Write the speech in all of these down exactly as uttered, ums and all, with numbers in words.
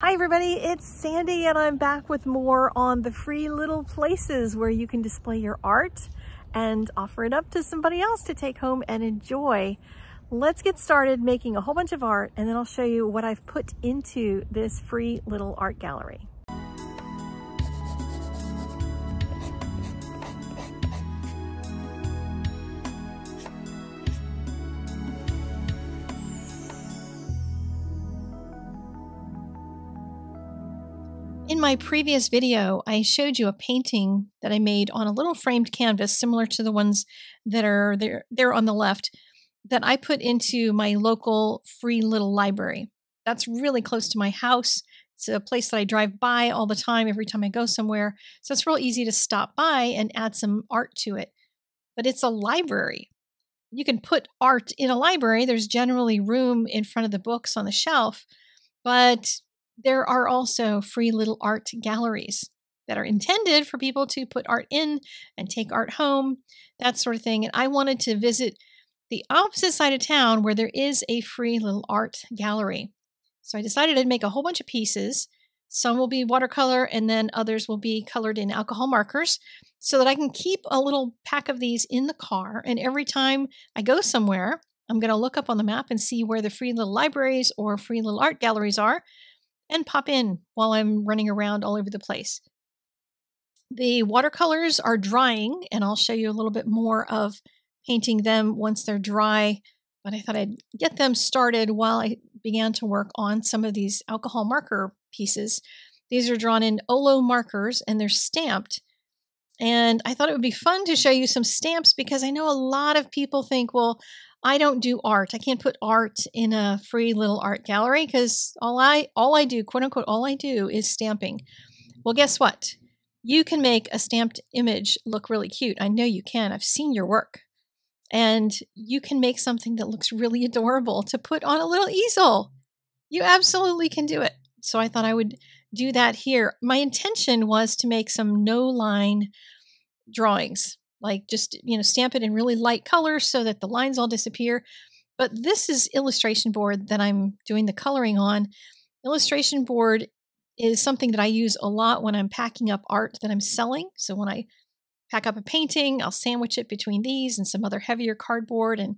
Hi everybody, it's Sandy and I'm back with more on the free little places where you can display your art and offer it up to somebody else to take home and enjoy. Let's get started making a whole bunch of art and then I'll show you what I've put into this free little art gallery. In my previous video, I showed you a painting that I made on a little framed canvas similar to the ones that are there, there on the left that I put into my local free little library. That's really close to my house. It's a place that I drive by all the time every time I go somewhere. So it's real easy to stop by and add some art to it. But it's a library. You can put art in a library. There's generally room in front of the books on the shelf, but there are also free little art galleries that are intended for people to put art in and take art home, that sort of thing. And I wanted to visit the opposite side of town where there is a free little art gallery. So I decided I'd make a whole bunch of pieces. Some will be watercolor and then others will be colored in alcohol markers so that I can keep a little pack of these in the car. And every time I go somewhere, I'm going to look up on the map and see where the free little libraries or free little art galleries are, and pop in while I'm running around all over the place. The watercolors are drying, and I'll show you a little bit more of painting them once they're dry, but I thought I'd get them started while I began to work on some of these alcohol marker pieces. These are drawn in Olo markers, and they're stamped, and I thought it would be fun to show you some stamps because I know a lot of people think, well, I don't do art. I can't put art in a free little art gallery because all I all I do, quote unquote, all I do is stamping. Well, guess what? You can make a stamped image look really cute. I know you can. I've seen your work. And you can make something that looks really adorable to put on a little easel. You absolutely can do it. So I thought I would do that here. My intention was to make some no-line drawings. Like just, you know, stamp it in really light colors so that the lines all disappear. But this is illustration board that I'm doing the coloring on. Illustration board is something that I use a lot when I'm packing up art that I'm selling. So when I pack up a painting, I'll sandwich it between these and some other heavier cardboard and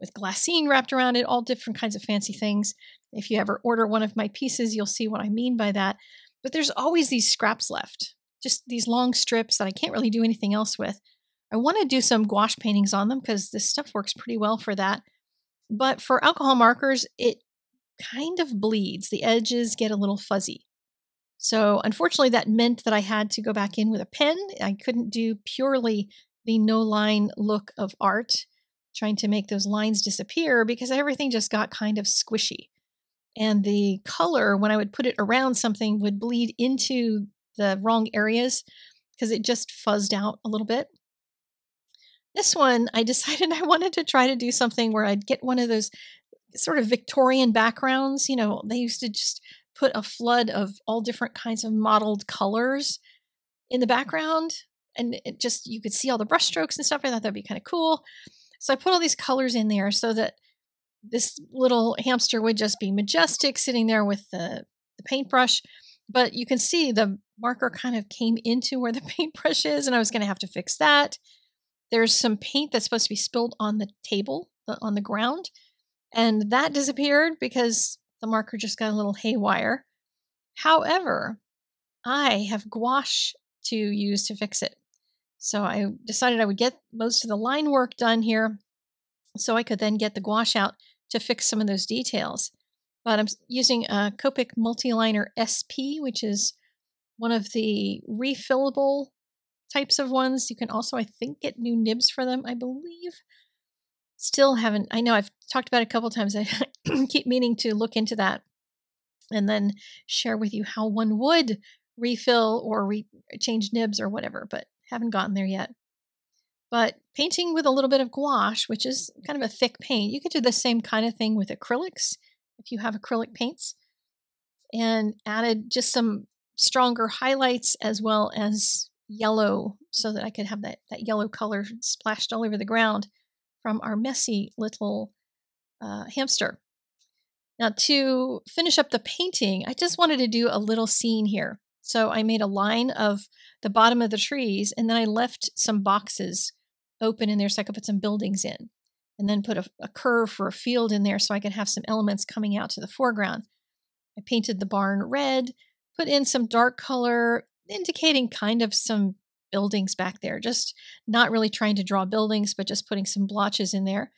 with glassine wrapped around it, all different kinds of fancy things. If you ever order one of my pieces, you'll see what I mean by that. But there's always these scraps left, just these long strips that I can't really do anything else with. I want to do some gouache paintings on them because this stuff works pretty well for that. But for alcohol markers, it kind of bleeds. The edges get a little fuzzy. So unfortunately, that meant that I had to go back in with a pen. I couldn't do purely the no-line look of art, trying to make those lines disappear because everything just got kind of squishy. And the color, when I would put it around something, would bleed into the wrong areas because it just fuzzed out a little bit. This one, I decided I wanted to try to do something where I'd get one of those sort of Victorian backgrounds. You know, they used to just put a flood of all different kinds of mottled colors in the background. And it just, you could see all the brush strokes and stuff. I thought that'd be kind of cool. So I put all these colors in there so that this little hamster would just be majestic sitting there with the, the paintbrush. But you can see the marker kind of came into where the paintbrush is, and I was going to have to fix that. There's some paint that's supposed to be spilled on the table, on the ground, and that disappeared because the marker just got a little haywire. However, I have gouache to use to fix it. So I decided I would get most of the line work done here so I could then get the gouache out to fix some of those details. But I'm using a Copic Multiliner S P, which is one of the refillable types of ones. You can also, I think, get new nibs for them, I believe. Still haven't, I know I've talked about it a couple times. I keep meaning to look into that and then share with you how one would refill or re change nibs or whatever, but haven't gotten there yet. But painting with a little bit of gouache, which is kind of a thick paint, you could do the same kind of thing with acrylics if you have acrylic paints, and added just some stronger highlights as well as yellow so that I could have that, that yellow color splashed all over the ground from our messy little uh, hamster. Now to finish up the painting, I just wanted to do a little scene here. So I made a line of the bottom of the trees, and then I left some boxes open in there so I could put some buildings in, and then put a, a curve for a field in there so I could have some elements coming out to the foreground. I painted the barn red, put in some dark color, indicating kind of some buildings back there, just not really trying to draw buildings, but just putting some blotches in there,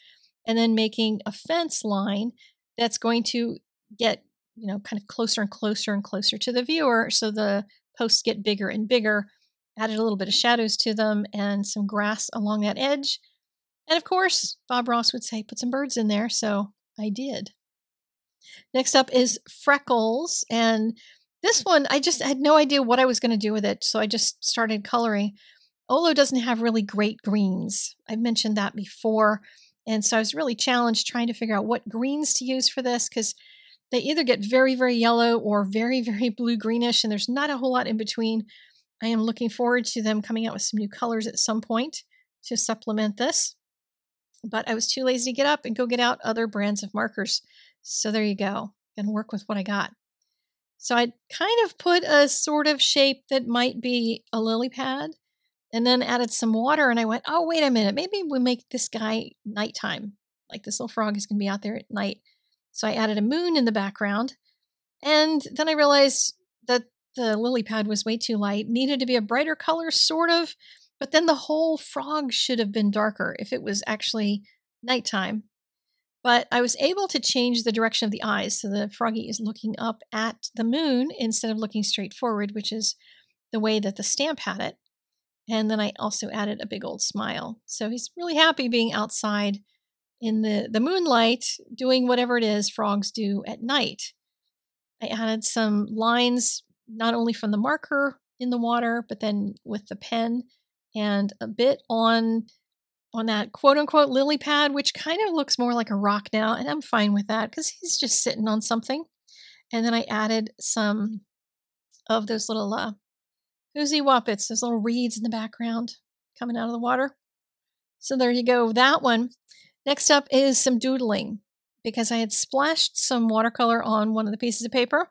and then making a fence line that's going to get, you know, kind of closer and closer and closer to the viewer. So the posts get bigger and bigger, added a little bit of shadows to them and some grass along that edge. And of course, Bob Ross would say, put some birds in there. So I did. Next up is freckles. And this one, I just had no idea what I was going to do with it. So I just started coloring. Olo doesn't have really great greens. I've mentioned that before. And so I was really challenged trying to figure out what greens to use for this, because they either get very, very yellow or very, very blue greenish, and there's not a whole lot in between. I am looking forward to them coming out with some new colors at some point to supplement this, but I was too lazy to get up and go get out other brands of markers. So there you go, and work with what I got. So I kind of put a sort of shape that might be a lily pad, and then added some water, and I went, oh, wait a minute, maybe we'll make this guy nighttime. Like this little frog is going to be out there at night. So I added a moon in the background. And then I realized that the lily pad was way too light, needed to be a brighter color, sort of. But then the whole frog should have been darker if it was actually nighttime. But I was able to change the direction of the eyes. So the froggy is looking up at the moon instead of looking straight forward, which is the way that the stamp had it. And then I also added a big old smile. So he's really happy being outside in the, the moonlight, doing whatever it is frogs do at night. I added some lines, not only from the marker in the water, but then with the pen, and a bit on, on that quote unquote lily pad, which kind of looks more like a rock now. And I'm fine with that because he's just sitting on something. And then I added some of those little, uh, Oozy Woppets, those little reeds in the background coming out of the water. So there you go, that one. Next up is some doodling, because I had splashed some watercolor on one of the pieces of paper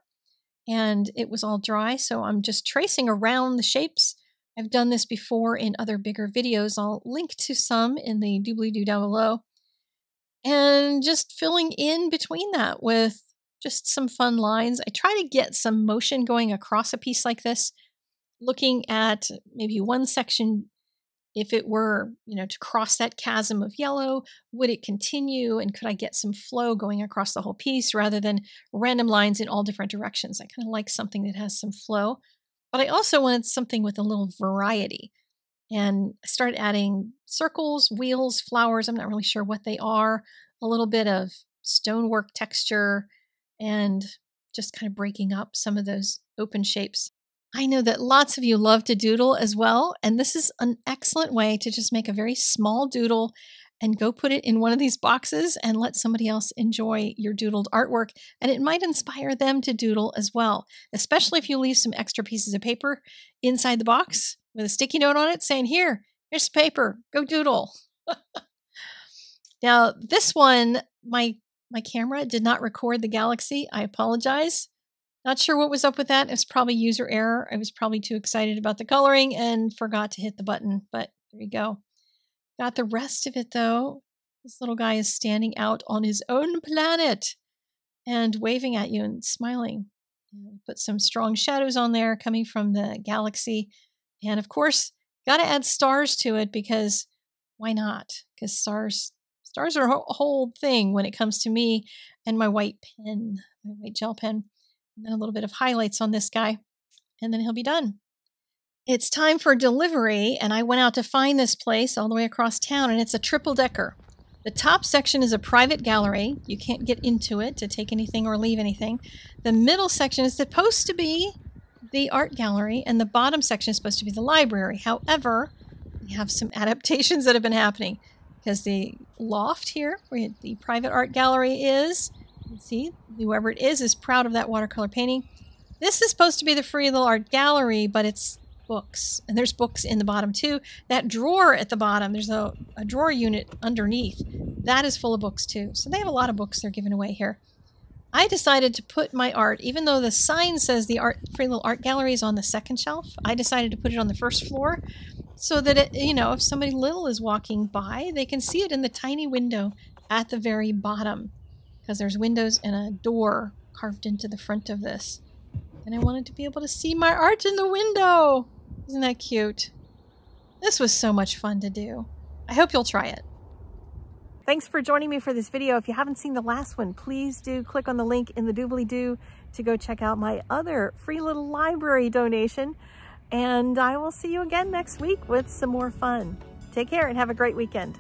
and it was all dry. So I'm just tracing around the shapes. I've done this before in other bigger videos. I'll link to some in the doobly-doo down below. And just filling in between that with just some fun lines. I try to get some motion going across a piece like this, looking at maybe one section. If it were, you know, to cross that chasm of yellow, would it continue? And could I get some flow going across the whole piece rather than random lines in all different directions? I kind of like something that has some flow, but I also wanted something with a little variety. And I started adding circles, wheels, flowers. I'm not really sure what they are. A little bit of stonework texture and just kind of breaking up some of those open shapes. I know that lots of you love to doodle as well, and this is an excellent way to just make a very small doodle and go put it in one of these boxes and let somebody else enjoy your doodled artwork. And it might inspire them to doodle as well, especially if you leave some extra pieces of paper inside the box with a sticky note on it saying, here, here's the paper, go doodle. Now, this one, my, my camera did not record the galaxy. I apologize. Not sure what was up with that. It was probably user error. I was probably too excited about the coloring and forgot to hit the button, but there you go. Got the rest of it though. This little guy is standing out on his own planet and waving at you and smiling. Put some strong shadows on there coming from the galaxy. And of course, got to add stars to it, because why not? Because stars, stars are a whole thing when it comes to me and my white pen, my white gel pen. And then a little bit of highlights on this guy, and then he'll be done. It's time for delivery, and I went out to find this place all the way across town, and it's a triple decker. The top section is a private gallery. You can't get into it to take anything or leave anything. The middle section is supposed to be the art gallery, and the bottom section is supposed to be the library. However, we have some adaptations that have been happening, because the loft here, where the private art gallery is, see, whoever it is is proud of that watercolor painting. This is supposed to be the Free Little Art Gallery, but it's books. And there's books in the bottom too. That drawer at the bottom, there's a, a drawer unit underneath. That is full of books too. So they have a lot of books they're giving away here. I decided to put my art, even though the sign says the art, Free Little Art Gallery is on the second shelf, I decided to put it on the first floor so that, it, you know, if somebody little is walking by, they can see it in the tiny window at the very bottom, because there's windows and a door carved into the front of this. And I wanted to be able to see my art in the window. Isn't that cute? This was so much fun to do. I hope you'll try it. Thanks for joining me for this video. If you haven't seen the last one, please do click on the link in the doobly-doo to go check out my other Free Little Library donation. And I will see you again next week with some more fun. Take care and have a great weekend.